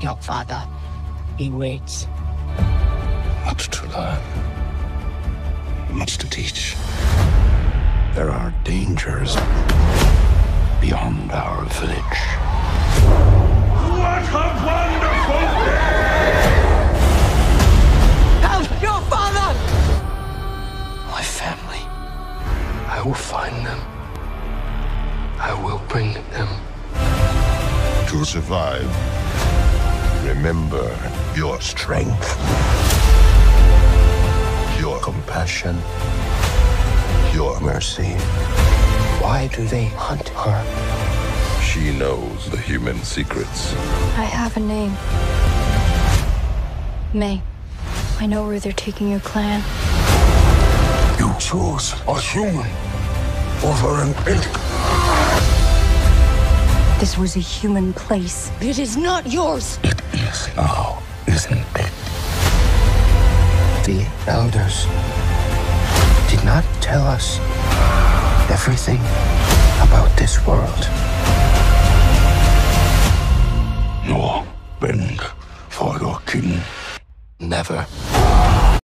Your father, he waits. Much to learn, much to teach. There are dangers beyond our village. What a wonderful day! Help your father! My family. I will find them. I will bring them. To survive, remember your strength, your compassion, your mercy. Why do they hunt her? She knows the human secrets. I have a name. May. I know where they're taking your clan. You chose a human over an ape. This was a human place. It is not yours. It is now, isn't it? The elders did not tell us everything about this world. Nor bend for your king. Never.